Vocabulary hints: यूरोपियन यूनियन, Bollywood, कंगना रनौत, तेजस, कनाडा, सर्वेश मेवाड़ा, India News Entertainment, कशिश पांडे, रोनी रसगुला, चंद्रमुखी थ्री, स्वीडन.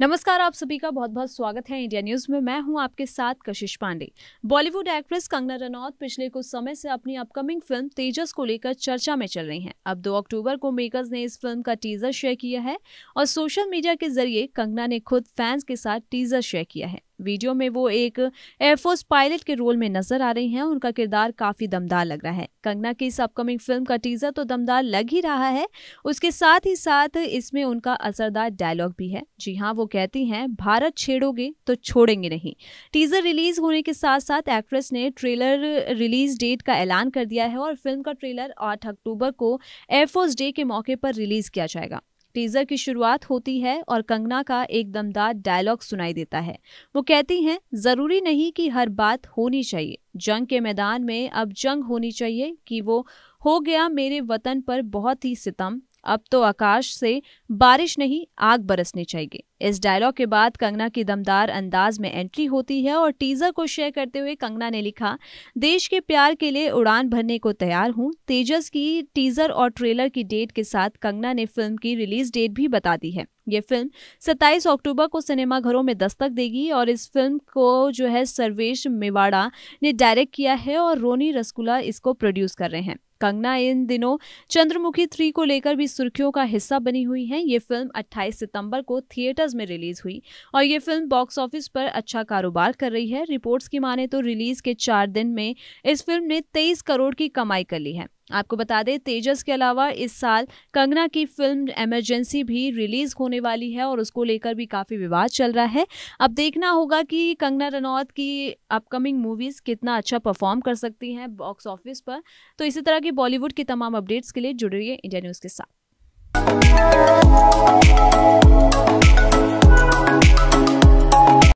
नमस्कार, आप सभी का बहुत बहुत स्वागत है इंडिया न्यूज़ में। मैं हूं आपके साथ कशिश पांडे। बॉलीवुड एक्ट्रेस कंगना रनौत पिछले कुछ समय से अपनी अपकमिंग फिल्म तेजस को लेकर चर्चा में चल रही हैं। अब 2 अक्टूबर को मेकर्स ने इस फिल्म का टीजर शेयर किया है और सोशल मीडिया के जरिए कंगना ने खुद फैंस के साथ टीजर शेयर किया है। वीडियो में वो एक एयरफोर्स पायलट के रोल में नजर आ रही हैं। उनका किरदार काफी दमदार लग रहा है। कंगना की इस अपकमिंग फिल्म का टीजर तो दमदार लग ही रहा है, उसके साथ ही साथ इसमें उनका असरदार डायलॉग भी है। जी हाँ, वो कहती हैं, भारत छेड़ोगे तो छोड़ेंगे नहीं। टीजर रिलीज होने के साथ साथ एक्ट्रेस ने ट्रेलर रिलीज डेट का ऐलान कर दिया है और फिल्म का ट्रेलर 8 अक्टूबर को एयरफोर्स डे के मौके पर रिलीज किया जाएगा। टीजर की शुरुआत होती है और कंगना का एक दमदार डायलॉग सुनाई देता है। वो कहती हैं, जरूरी नहीं कि हर बात होनी चाहिए, जंग के मैदान में अब जंग होनी चाहिए कि वो हो गया मेरे वतन पर बहुत ही सितम, अब तो आकाश से बारिश नहीं आग बरसनी चाहिए। इस डायलॉग के बाद कंगना की दमदार अंदाज में एंट्री होती है और टीजर को शेयर करते हुए कंगना ने लिखा, देश के प्यार के लिए उड़ान भरने को तैयार हूं। तेजस की टीजर और ट्रेलर की डेट के साथ कंगना ने फिल्म की रिलीज डेट भी बता दी है। ये फिल्म 27 अक्टूबर को सिनेमाघरों में दस्तक देगी और इस फिल्म को जो है सर्वेश मेवाड़ा ने डायरेक्ट किया है और रोनी रसगुला इसको प्रोड्यूस कर रहे हैं। कंगना इन दिनों चंद्रमुखी 3 को लेकर भी सुर्खियों का हिस्सा बनी हुई हैं। ये फिल्म 28 सितंबर को थिएटर्स में रिलीज हुई और ये फिल्म बॉक्स ऑफिस पर अच्छा कारोबार कर रही है। रिपोर्ट्स की माने तो रिलीज के 4 दिन में इस फिल्म ने 23 करोड़ की कमाई कर ली है। आपको बता दें, तेजस के अलावा इस साल कंगना की फिल्म इमरजेंसी भी रिलीज होने वाली है और उसको लेकर भी काफ़ी विवाद चल रहा है। अब देखना होगा कि कंगना रनौत की अपकमिंग मूवीज़ कितना अच्छा परफॉर्म कर सकती हैं बॉक्स ऑफिस पर। तो इसी तरह की बॉलीवुड की तमाम अपडेट्स के लिए जुड़े रहिए इंडिया न्यूज़ के साथ।